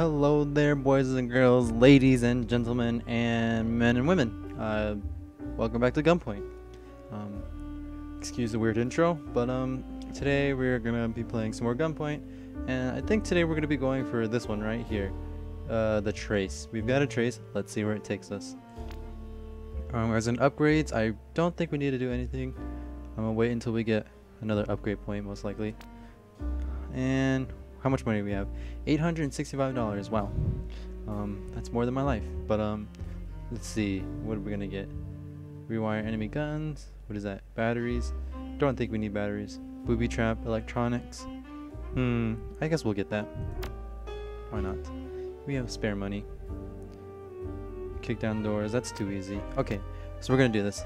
hello there, boys and girls, ladies and gentlemen, and men and women. Welcome back to Gunpoint. Excuse the weird intro, but today we're gonna be playing some more Gunpoint, and I think today we're gonna be going for this one right here, the trace. We've got a trace. Let's see where it takes us. As in upgrades, I don't think we need to do anything. I'm gonna wait until we get another upgrade point, most likely. And how much money do we have? $865. Wow, that's more than my life. But let's see, what are we gonna get? Rewire enemy guns. What is that? Batteries. Don't think we need batteries. Booby trap, electronics. I guess we'll get that. Why not? We have spare money. Kick down doors. That's too easy. Okay, so we're gonna do this.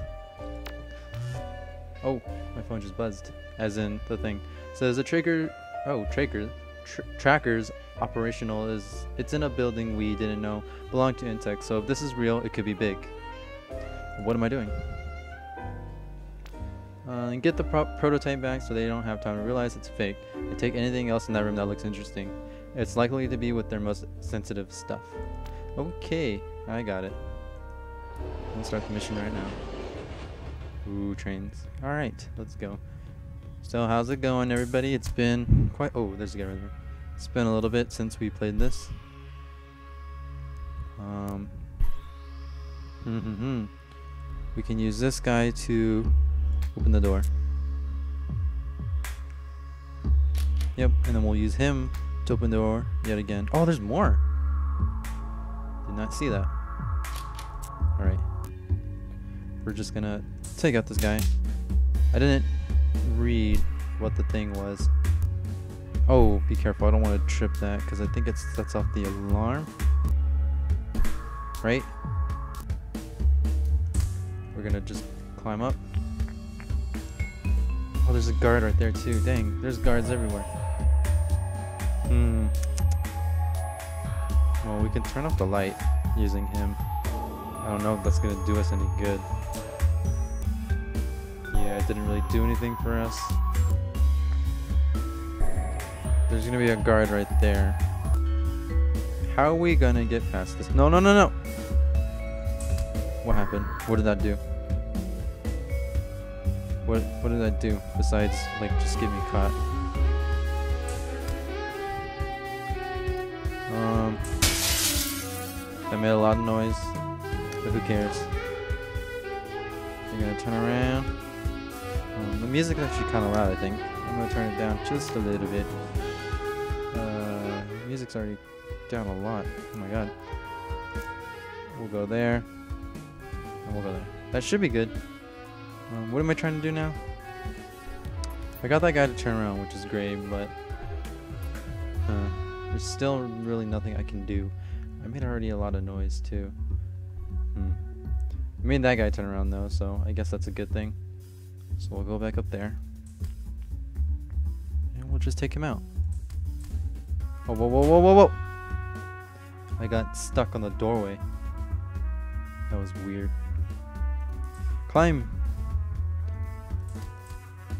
Oh, my phone just buzzed. As in the thing. So there's a trigger. Oh, tracker's operational is. It's in a building we didn't know belonged to Intech. So if this is real, it could be big. What am I doing? And get the prototype back so they don't have time to realize it's fake. And take anything else in that room that looks interesting. It's likely to be with their most sensitive stuff. Okay, I got it. Let's start the mission right now. Ooh, trains. Alright, let's go. So, how's it going, everybody? It's been quite... Oh, there's a guy right there. It's been a little bit since we played this. We can use this guy to open the door. Yep, and then we'll use him to open the door yet again. Oh, there's more! Did not see that. Alright. We're just gonna take out this guy. I didn't read what the thing was. Oh, be careful. I don't want to trip that because I think it sets off the alarm. Right? We're gonna just climb up. Oh, there's a guard right there too. Dang, there's guards everywhere. Well, we can turn off the light using him. I don't know if that's gonna do us any good. Yeah, it didn't really do anything for us. There's gonna be a guard right there. How are we gonna get past this? No, no, no, no! What happened? What did that do? What did that do besides, like, just get me caught? That made a lot of noise, but who cares? I'm gonna turn around. The music's actually kind of loud, I think. I'm gonna turn it down just a little bit. Music's already down a lot. Oh my god. We'll go there. And we'll go there. That should be good. What am I trying to do now? I got that guy to turn around, which is great, but there's still really nothing I can do. I made already a lot of noise too. I made that guy turn around though, so I guess that's a good thing. So we'll go back up there. And we'll just take him out. Oh, whoa, whoa, whoa, whoa, whoa! I got stuck on the doorway. That was weird. Climb!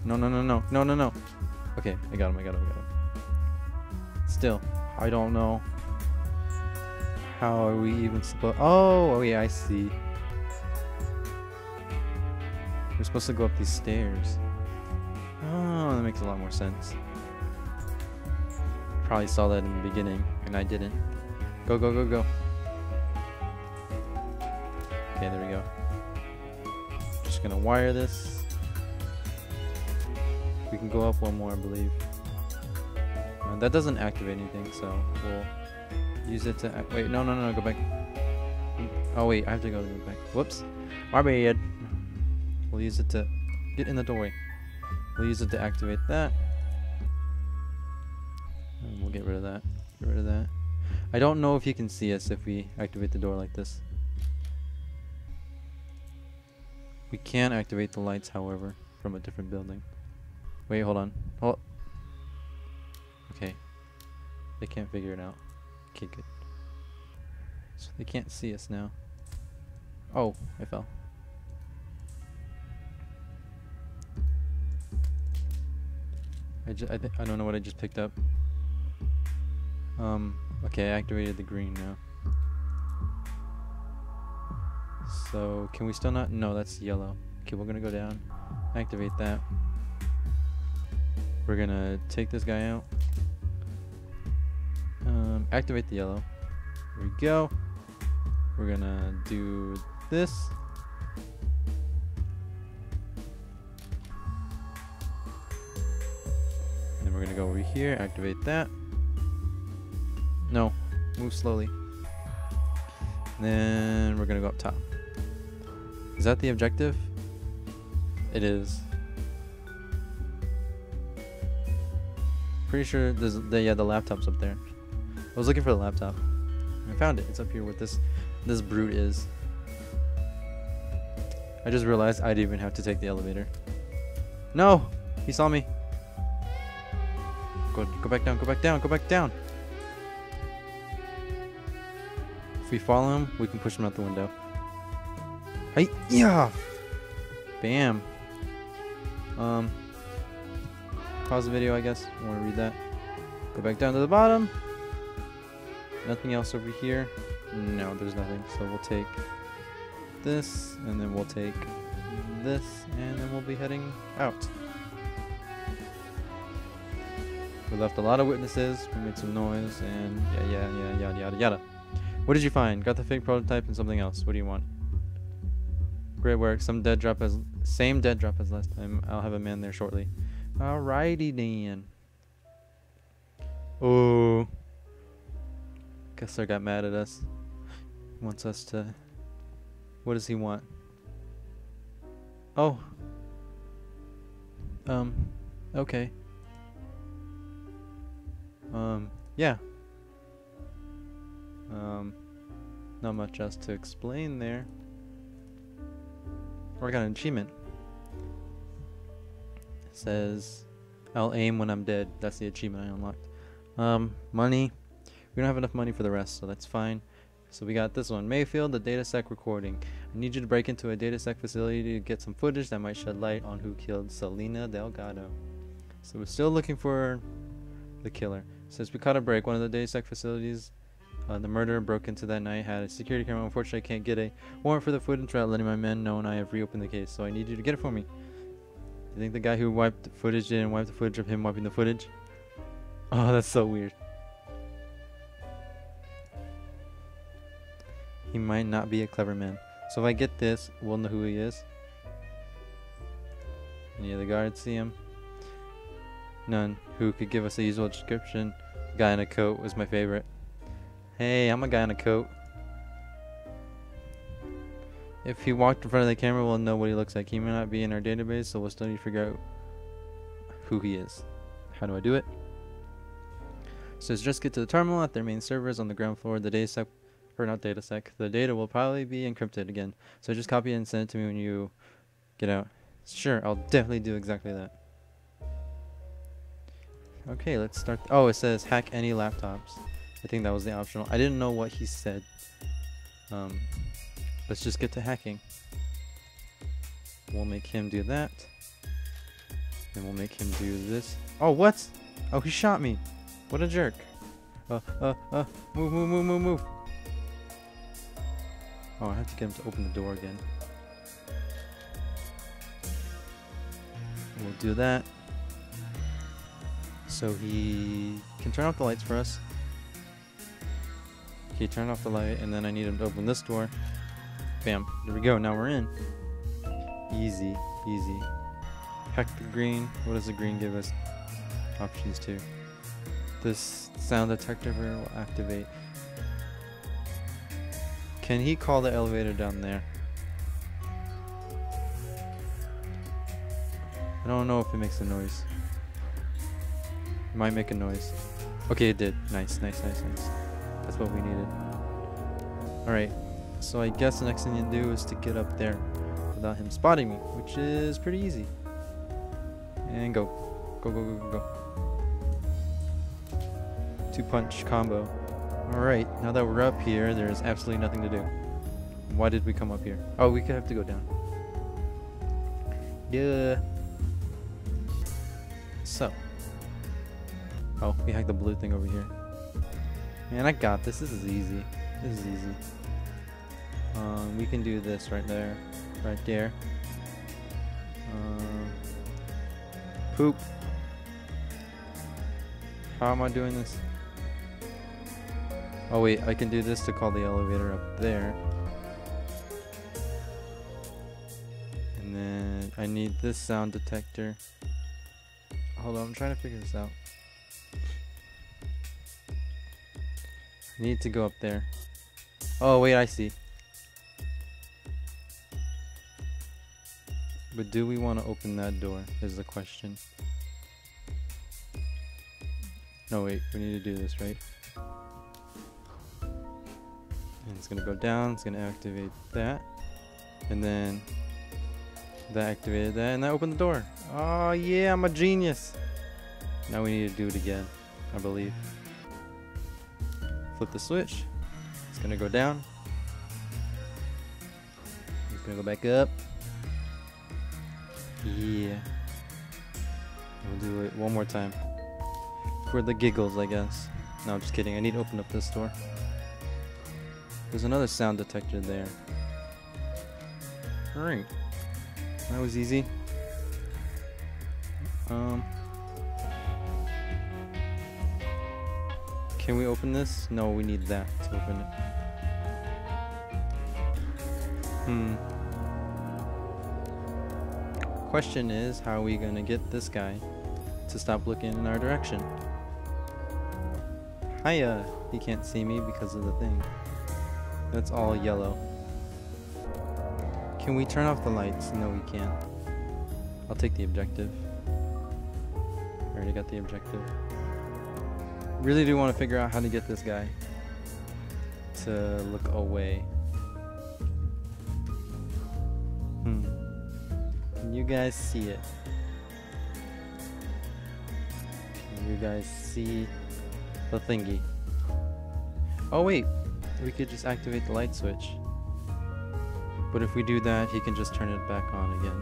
No, no, no, no, no, no, no. Okay, I got him, I got him, I got him. Still, I don't know. How are we even supposed... Oh, yeah, I see. We're supposed to go up these stairs. Oh, that makes a lot more sense. Probably saw that in the beginning, and I didn't. Go, go, go, go. Okay, there we go. Just gonna wire this. We can go up one more, I believe. That doesn't activate anything, so we'll use it to... Wait, no, no, no, go back. Oh, wait, I have to go back. Whoops. My bad. We'll use it to... Get in the doorway. We'll use it to activate that. And we'll get rid of that. Get rid of that. I don't know if he can see us if we activate the door like this. We can activate the lights, however, from a different building. Wait, hold on. Hold. Okay. They can't figure it out. Okay, good. So they can't see us now. Oh, I fell. I don't know what I just picked up. Okay, I activated the green now. So, can we still not? No, that's yellow. Okay, we're gonna go down, activate that. We're gonna take this guy out. Activate the yellow. There we go. We're gonna do this. And then we're gonna go over here, activate that. No, move slowly. And then we're gonna go up top. Is that the objective? It is. Pretty sure there's the laptop's up there. I was looking for the laptop. I found it. It's up here where this brute is. I just realized I didn't even have to take the elevator. No! He saw me. Go back down, go back down, go back down. If we follow him, we can push him out the window. Hey, yeah! Bam. Pause the video, I guess. I want to read that. Go back down to the bottom. Nothing else over here. No, there's nothing. So we'll take this, and then we'll take this, and then we'll be heading out. We left a lot of witnesses. We made some noise, and yada yada. What did you find? Got the fake prototype and something else. What do you want? Great work. Same dead drop as last time. I'll have a man there shortly. Alrighty then. Oh. Kessler got mad at us. He wants us to... What does he want? Oh. Okay. Yeah. Not much else to explain there. Or I got an achievement. It says, I'll aim when I'm dead. That's the achievement I unlocked. Money. We don't have enough money for the rest, so that's fine. So we got this one, Mayfield, the DataSec recording. I need you to break into a DataSec facility to get some footage that might shed light on who killed Selena Delgado. So we're still looking for the killer. Since we caught a break, one of the DataSec facilities the murderer broke into that night had a security camera. Unfortunately, I can't get a warrant for the footage without letting my men know, and I have reopened the case, so I need you to get it for me. Do you think the guy who wiped the footage didn't wipe the footage of him wiping the footage? Oh, that's so weird. He might not be a clever man. So if I get this, we'll know who he is. Any of the guards see him? None. Who could give us the usual description? Guy in a coat was my favorite. Hey, I'm a guy in a coat. If he walked in front of the camera, we'll know what he looks like. He may not be in our database, so we'll still need to figure out who he is. How do I do it? So just get to the terminal at their main servers on the ground floor. The DataSec, or not DataSec, the data will probably be encrypted again. So just copy it and send it to me when you get out. Sure, I'll definitely do exactly that. Okay, let's start. Oh, it says hack any laptops. I think that was the optional. I didn't know what he said. Let's just get to hacking. We'll make him do that. Then we'll make him do this. Oh, what? Oh, he shot me. What a jerk. Move. Oh, I have to get him to open the door again. We'll do that. So he can turn off the lights for us. Okay, turn off the light, and then I need him to open this door. Bam, there we go, now we're in. Easy, easy. Hack the green. What does the green give us? Options to. This sound detector will activate. Can he call the elevator down there? I don't know if it makes a noise. It might make a noise. Okay, it did. Nice. That's what we needed. Alright, so I guess the next thing you do is to get up there without him spotting me, which is pretty easy. And go. Go. Two-punch combo. Alright, now that we're up here, there's absolutely nothing to do. Why did we come up here? Oh, we could have to go down. Yeah. So. Oh, we hacked the blue thing over here. Man, I got this. This is easy. This is easy. We can do this right there. Right there. Poop. How am I doing this? Oh wait, I can do this to call the elevator up there. And then I need this sound detector. Hold on, I'm trying to figure this out. I need to go up there. Oh wait, I see. But do we want to open that door is the question. No wait, we need to do this, right? And it's gonna go down, it's gonna activate that. And then that activated that, and that opened the door. Oh yeah, I'm a genius. Now we need to do it again, I believe. Flip the switch. It's gonna go down. It's gonna go back up. Yeah. We'll do it one more time. For the giggles, I guess. No, I'm just kidding. I need to open up this door. There's another sound detector there. Alright. That was easy. Can we open this? No, we need that to open it. Question is, how are we gonna get this guy to stop looking in our direction? Hiya! He can't see me because of the thing. That's all yellow. Can we turn off the lights? No, we can't. I'll take the objective. I already got the objective. Really do want to figure out how to get this guy to look away. Can you guys see it? Can you guys see the thingy? Oh wait, we could just activate the light switch. But if we do that, he can just turn it back on again.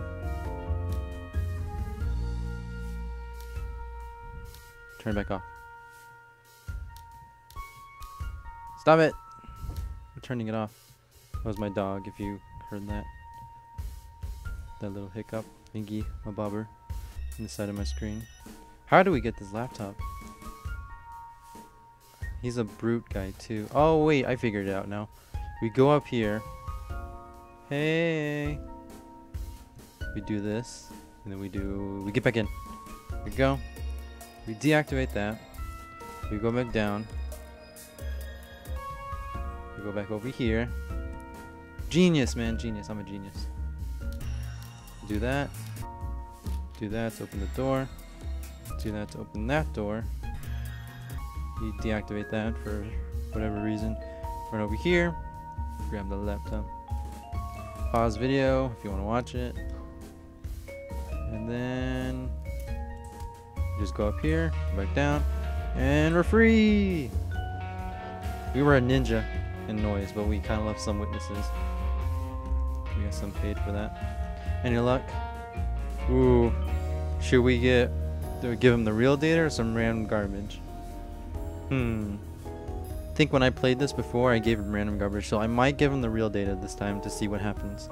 Turn it back off. Stop it! I'm turning it off. That was my dog, if you heard that. That little hiccup. Thingy, my bobber. On the side of my screen. How do we get this laptop? He's a brute guy, too. Oh, wait, I figured it out now. We go up here. Hey! We do this. And then we get back in. There we go. We deactivate that. We go back down. Go back over here. Genius, man, genius. I'm a genius. Do that. Do that to open the door. Do that to open that door. You deactivate that for whatever reason. Run over here. Grab the laptop. Pause video if you want to watch it. And then just go up here, go back down, and we're free. We were a ninja. And noise, but we kind of left some witnesses. We got some paid for that. Any luck? Ooh, should we give him the real data or some random garbage? I think when I played this before, I gave him random garbage, so I might give him the real data this time to see what happens.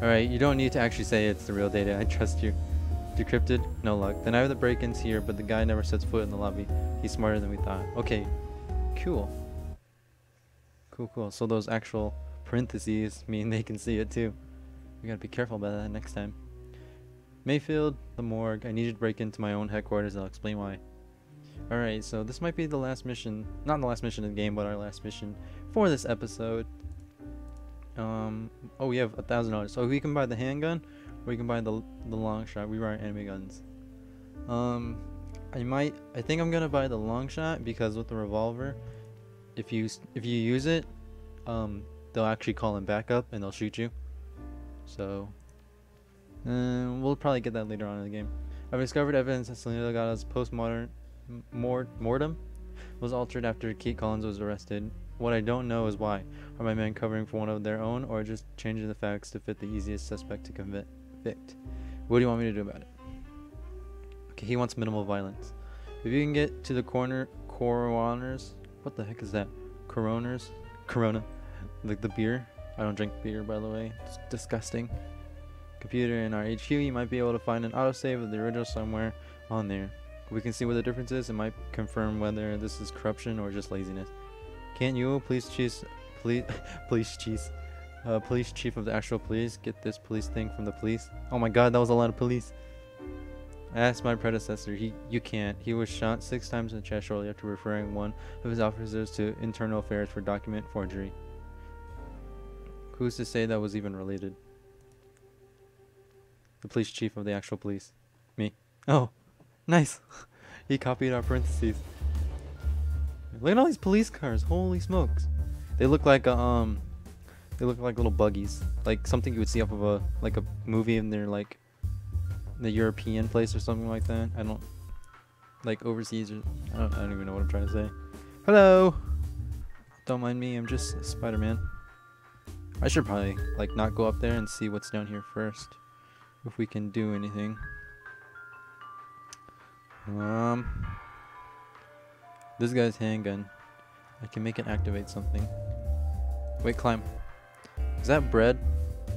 Alright, you don't need to actually say it's the real data. I trust you. Decrypted? No luck. Then I have the break-ins here, but the guy never sets foot in the lobby. He's smarter than we thought. Okay. Cool. Cool, cool. So those actual parentheses mean they can see it too. We gotta be careful about that next time. Mayfield, the morgue. I needed to break into my own headquarters. I'll explain why. Alright, so this might be the last mission. Not the last mission of the game, but our last mission for this episode. Oh, we have $1,000. So we can buy the handgun, or we can buy the long shot. We buy our enemy guns. I think I'm gonna buy the long shot because with the revolver, if you use it, they'll actually call him back up and they'll shoot you. So, we'll probably get that later on in the game. I've discovered evidence that Selena Delgado's postmodern mortem was altered after Keith Collins was arrested. What I don't know is why. Are my men covering for one of their own, or just changing the facts to fit the easiest suspect to convict? What do you want me to do about it? He wants minimal violence. If you can get to the coroners. What the heck is that? Coroners? Corona. Like the beer. I don't drink beer, by the way. It's disgusting. Computer in our HQ, you might be able to find an autosave of the original somewhere on there. We can see what the difference is and might confirm whether this is corruption or just laziness. Can't you police chief of the actual police get this police thing from the police? Oh my god, that was a lot of police. I asked my predecessor. You can't. He was shot 6 times in the chest shortly after referring one of his officers to internal affairs for document forgery. Who's to say that was even related? The police chief of the actual police. Me. Oh, nice. He copied our parentheses. Look at all these police cars. Holy smokes. They look like they look like little buggies, like something you would see off of a like a movie, and they're like the European place or something like that. I don't like overseas or I don't even know what I'm trying to say. Hello. Don't mind me. I'm just Spider-Man. I should probably like not go up there and see what's down here first, if we can do anything. This guy's handgun. I can make it activate something. Wait, climb. Is that bread?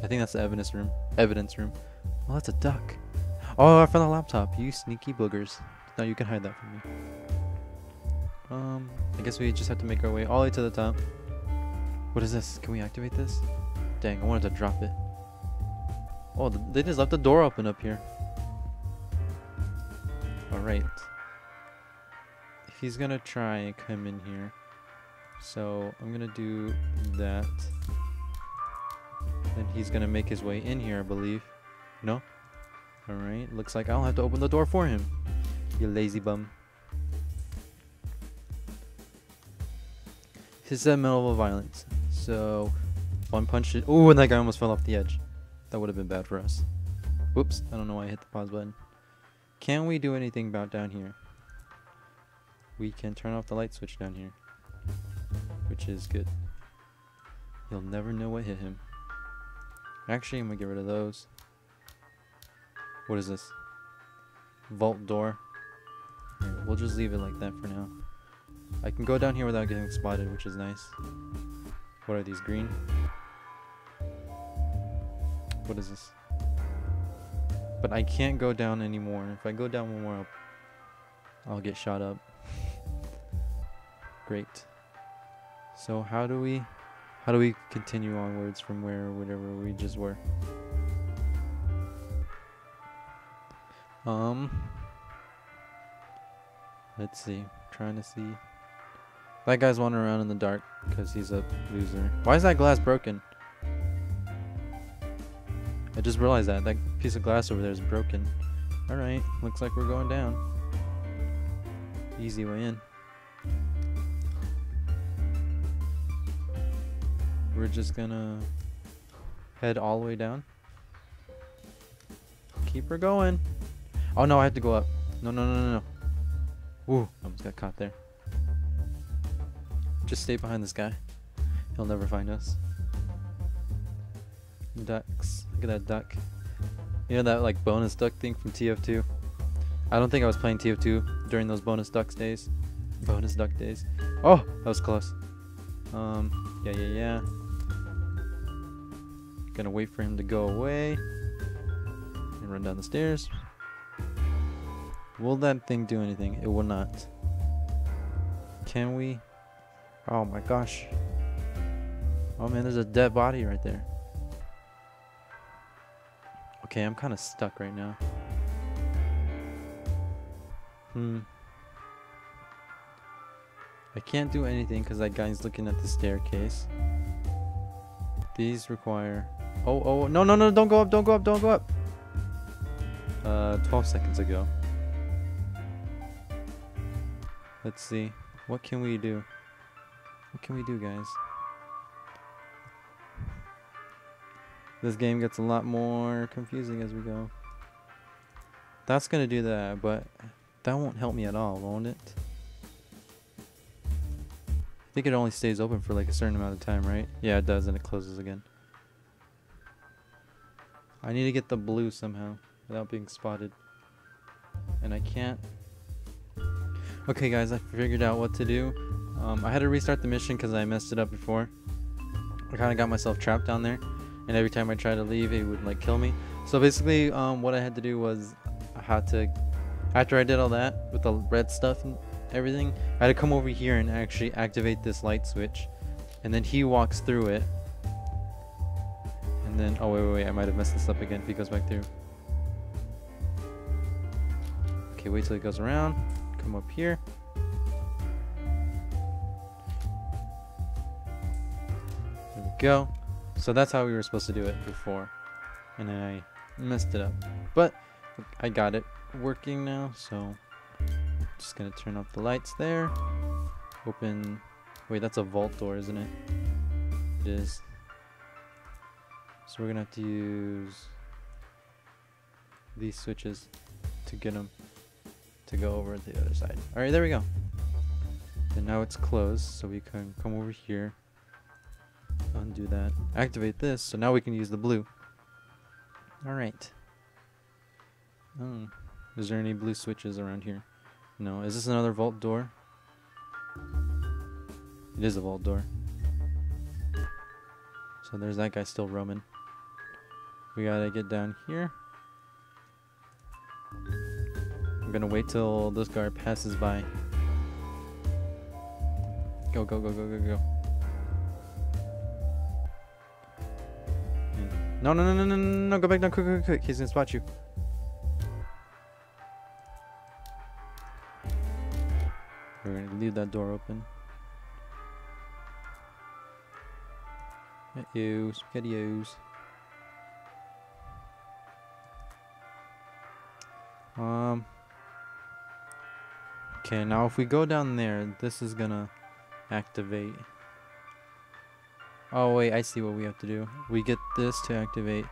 I think that's the evidence room. Oh, that's a duck. Oh, I found a laptop. You sneaky boogers. Now you can hide that from me. I guess we just have to make our way all the way to the top. What is this? Can we activate this? Dang, I wanted to drop it. Oh, they just left the door open up here. Alright. He's gonna try and come in here. So I'm gonna do that. Then he's gonna make his way in here, I believe. No? Alright, looks like I'll have to open the door for him. You lazy bum. It's that level of violence. So one punch it. Oh, and that guy almost fell off the edge. That would have been bad for us. Whoops, I don't know why I hit the pause button. Can we do anything about down here? We can turn off the light switch down here, which is good. You'll never know what hit him. Actually, I'm gonna get rid of those. What is this? Vault door. Right, we'll just leave it like that for now. I can go down here without getting spotted, which is nice. What are these, green? What is this? But I can't go down anymore. If I go down one more, I'll get shot up. Great. So how do we continue onwards from whatever we just were? Let's see. I'm trying to see. That guy's wandering around in the dark because he's a loser. Why is that glass broken? I just realized that piece of glass over there is broken. All right, looks like we're going down. Easy way in. We're just gonna head all the way down. Keep her going. Oh no, I have to go up. No. Ooh, almost got caught there. Just stay behind this guy. He'll never find us. Ducks. Look at that duck. You know that like bonus duck thing from TF2? I don't think I was playing TF2 during those bonus duck days. Oh, that was close. Yeah. Gonna wait for him to go away and run down the stairs. Will that thing do anything? It will not. Can we? Oh my gosh. Oh man, there's a dead body right there. Okay, I'm kind of stuck right now. I can't do anything because that guy's looking at the staircase. These require... Oh, no, don't go up. 12 seconds ago. Let's see. What can we do? What can we do, guys? This game gets a lot more confusing as we go. That's gonna do that, but... that won't help me at all, won't it? I think it only stays open for like a certain amount of time, right? Yeah, it does, and it closes again. I need to get the blue somehow without being spotted. And I can't. Okay guys, I figured out what to do. I had to restart the mission because I messed it up before. I kind of got myself trapped down there, and every time I tried to leave it would like kill me. So basically what I had to do was I had to, after I did all that with the red stuff and everything, I had to come over here and actually activate this light switch, and then he walks through it, and then, oh wait, I might have messed this up again if he goes back through. Okay, wait till he goes around, come up here. There we go. So that's how we were supposed to do it before, and I messed it up, but I got it working now. So just gonna turn off the lights there, open, wait, that's a vault door, isn't it? It is. So we're gonna have to use these switches to get them to go over to the other side. All right, there we go. And now it's closed, so we can come over here, undo that, activate this, so now we can use the blue. All right. Oh, is there any blue switches around here? No. Is this another vault door? It is a vault door. So there's that guy still roaming. We gotta get down here. I'm gonna wait till this guard passes by. Go, go, go, go, go, go. No, no, no, no, no, no, no, go back down quick, quick, quick. He's gonna spot you. We're gonna leave that door open. You spaghettios. Okay, now if we go down there, this is gonna activate. Oh wait, I see what we have to do. We get this to activate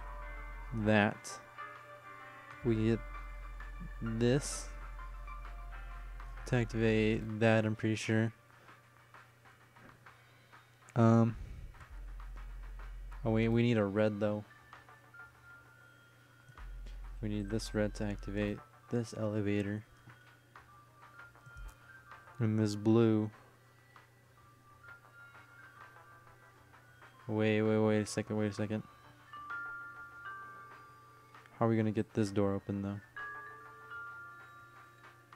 that. We get this to activate that, I'm pretty sure. Oh wait, we need a red though. We need this red to activate this elevator. And this blue. Wait a second. How are we gonna get this door open though?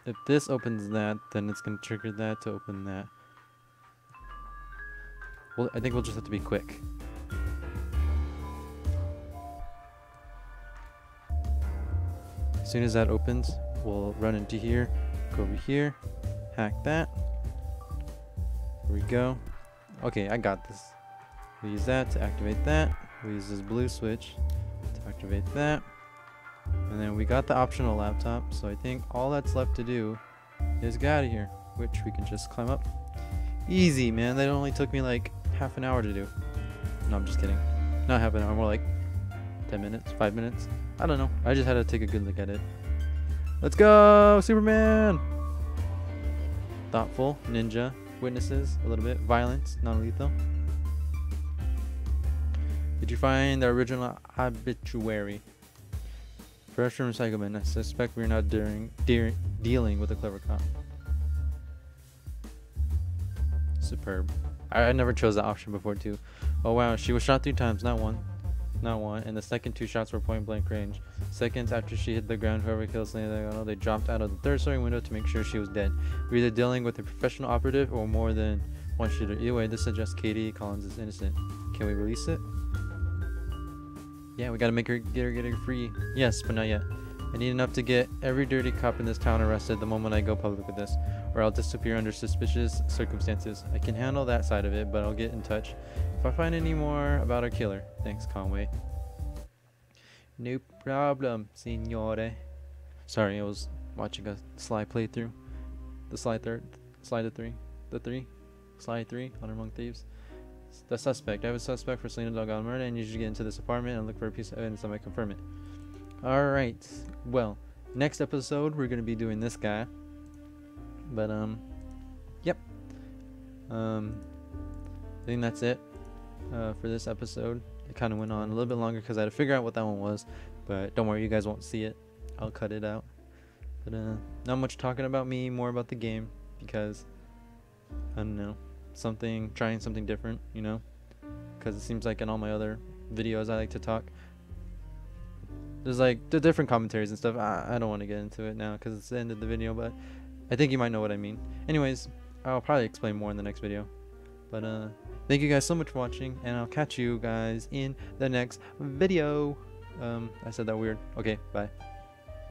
If this opens that, then it's gonna trigger that to open that. Well, I think we'll just have to be quick. As soon as that opens, we'll run into here, go over here, hack that. There we go. Okay, I got this. We'll use that to activate that. We'll use this blue switch to activate that. And then we got the optional laptop, so I think all that's left to do is get out of here, which we can just climb up. Easy, man. That only took me like half an hour to do. No, I'm just kidding. Not half an hour, more like 10 minutes, 5 minutes. I don't know. I just had to take a good look at it. Let's go, Superman! Thoughtful, ninja, witnesses, a little bit, violence, non-lethal. Did you find the original obituary? Fresh from recycling. I suspect we're not dealing with a clever cop. Superb. I never chose that option before too. Oh wow, she was shot 3 times, not one, and the second 2 shots were point blank range. Seconds after she hit the ground, whoever killed Selena Delgado, they dropped out of the 3rd-story window to make sure she was dead. We're either dealing with a professional operative or more than one shooter. Either way, this suggests Katie Collins is innocent. Can we release it? Yeah, we gotta make her get her free. Yes, but not yet. I need enough to get every dirty cop in this town arrested the moment I go public with this, or I'll disappear under suspicious circumstances. I can handle that side of it, but I'll get in touch if I find any more about our killer. Thanks, Conway. No problem, signore. Sorry, I was watching a Sly playthrough. The Sly 3, Honor Among Thieves. The suspect. I have a suspect for Selena Delgado murder, and you should get into this apartment and look for a piece of evidence that might confirm it. Alright, well, next episode we're going to be doing this guy. But, yep. I think that's it for this episode. It kind of went on a little bit longer because I had to figure out what that one was. But don't worry, you guys won't see it. I'll cut it out. But, not much talking about me, more about the game. because I don't know, trying something different, you know, because it seems like in all my other videos I like to talk, there's like the different commentaries and stuff. I don't want to get into it now because it's the end of the video, but I think you might know what I mean. Anyways, I'll probably explain more in the next video, but thank you guys so much for watching, and I'll catch you guys in the next video. I said that weird. Okay, bye.